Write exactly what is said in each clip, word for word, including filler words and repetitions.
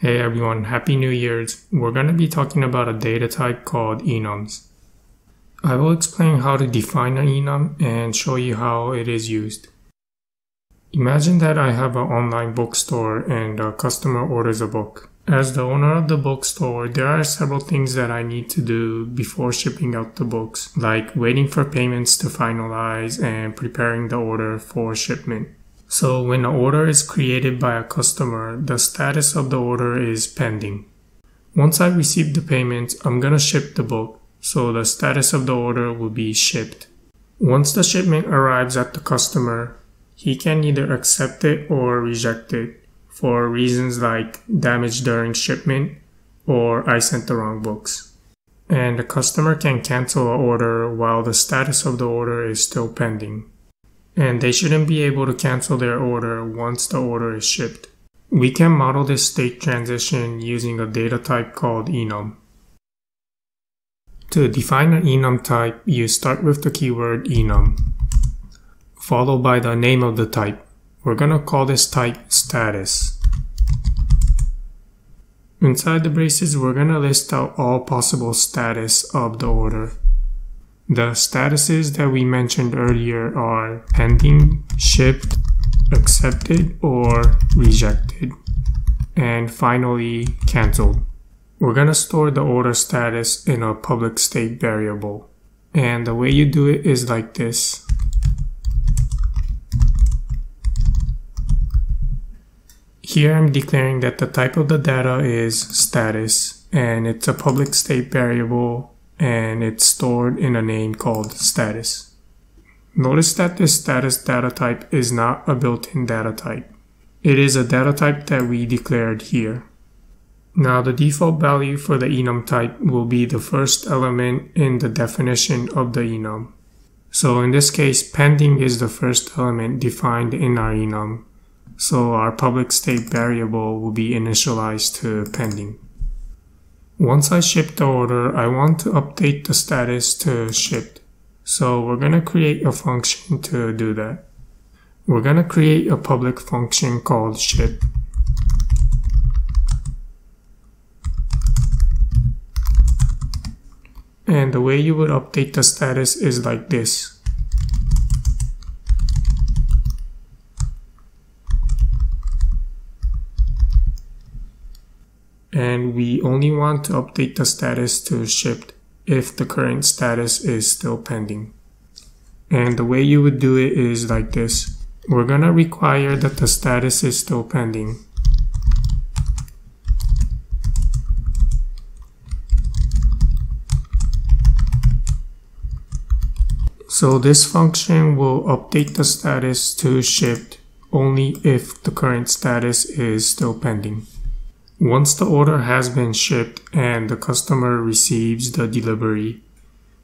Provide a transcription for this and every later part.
Hey everyone, Happy New Year's! We're going to be talking about a data type called enums. I will explain how to define an enum and show you how it is used. Imagine that I have an online bookstore and a customer orders a book. As the owner of the bookstore, there are several things that I need to do before shipping out the books, like waiting for payments to finalize and preparing the order for shipment. So when an order is created by a customer, the status of the order is pending. Once I receive the payment, I'm gonna ship the book, so the status of the order will be shipped. Once the shipment arrives at the customer, he can either accept it or reject it for reasons like damage during shipment or I sent the wrong books. And the customer can cancel an order while the status of the order is still pending. And they shouldn't be able to cancel their order once the order is shipped. We can model this state transition using a data type called enum. To define an enum type, you start with the keyword enum, followed by the name of the type. We're gonna call this type status. Inside the braces, we're gonna list out all possible status of the order. The statuses that we mentioned earlier are pending, shipped, accepted, or rejected, and finally canceled. We're gonna store the order status in a public state variable. And the way you do it is like this. Here I'm declaring that the type of the data is status, and it's a public state variable, and it's stored in a name called status. Notice that this status data type is not a built-in data type. It is a data type that we declared here. Now the default value for the enum type will be the first element in the definition of the enum. So in this case, pending is the first element defined in our enum. So our public state variable will be initialized to pending. Once I ship the order, I want to update the status to shipped. So we're going to create a function to do that. We're going to create a public function called ship. And the way you would update the status is like this. And we only want to update the status to shipped if the current status is still pending. And the way you would do it is like this. We're gonna require that the status is still pending. So this function will update the status to shipped only if the current status is still pending. Once the order has been shipped and the customer receives the delivery,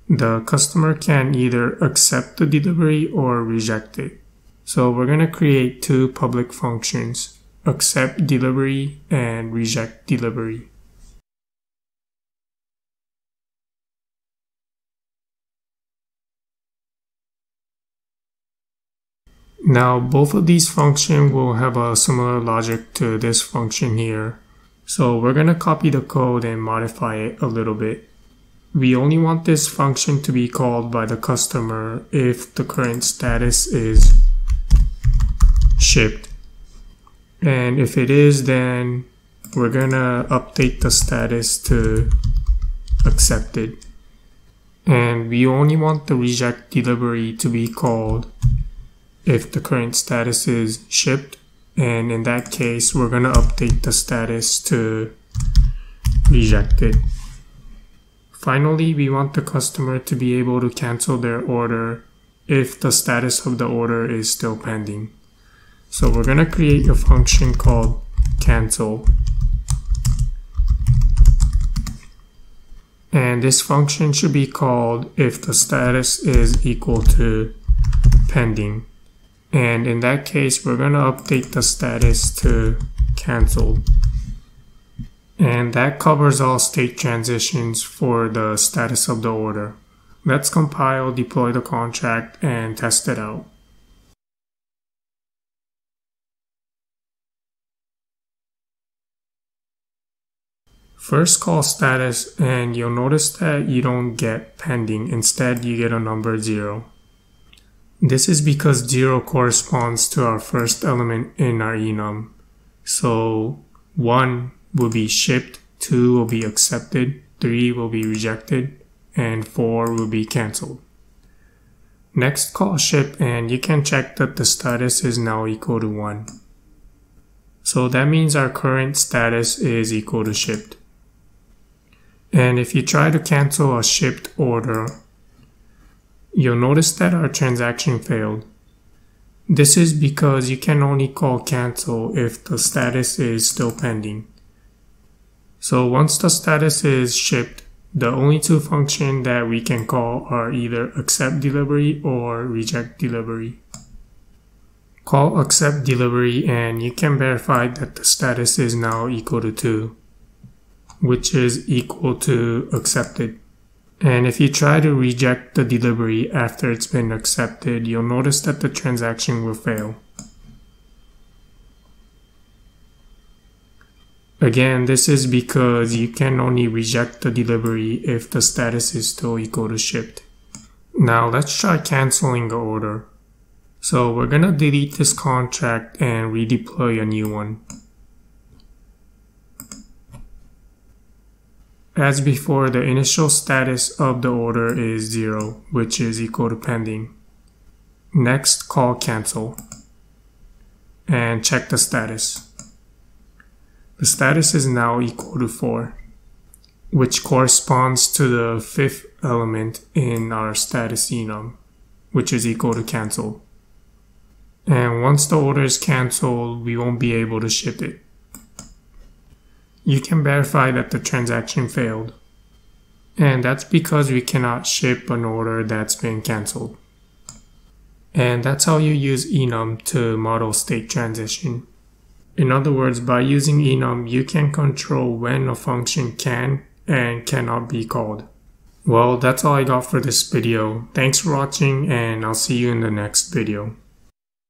the customer can either accept the delivery or reject it. So we're going to create two public functions, accept delivery and reject delivery. Now both of these functions will have a similar logic to this function here. So we're going to copy the code and modify it a little bit. We only want this function to be called by the customer if the current status is shipped. And if it is, then we're going to update the status to accepted. And we only want the reject delivery to be called if the current status is shipped. And in that case, we're going to update the status to rejected. Finally, we want the customer to be able to cancel their order if the status of the order is still pending. So we're going to create a function called cancel. And this function should be called if the status is equal to pending. And in that case, we're going to update the status to canceled. And that covers all state transitions for the status of the order. Let's compile, deploy the contract, and test it out. first call status, and you'll notice that you don't get pending. Instead, you get a number zero. This is because zero corresponds to our first element in our enum. So one will be shipped, two will be accepted, three will be rejected, and four will be canceled. Next, call ship, and you can check that the status is now equal to one. So that means our current status is equal to shipped. And if you try to cancel a shipped order, you'll notice that our transaction failed. This is because you can only call cancel if the status is still pending. So once the status is shipped, the only two functions that we can call are either accept delivery or reject delivery. Call accept delivery, and you can verify that the status is now equal to two, which is equal to accepted. And if you try to reject the delivery after it's been accepted, you'll notice that the transaction will fail. Again, this is because you can only reject the delivery if the status is still equal to shipped. Now let's try canceling the order. So we're gonna delete this contract and redeploy a new one. As before, the initial status of the order is zero, which is equal to pending. Next, call cancel and check the status. The status is now equal to four, which corresponds to the fifth element in our status enum, which is equal to cancel. And once the order is canceled, we won't be able to ship it. You can verify that the transaction failed. And that's because we cannot ship an order that's been canceled. And that's how you use enum to model state transition. In other words, by using enum, you can control when a function can and cannot be called. Well, that's all I got for this video. Thanks for watching, and I'll see you in the next video.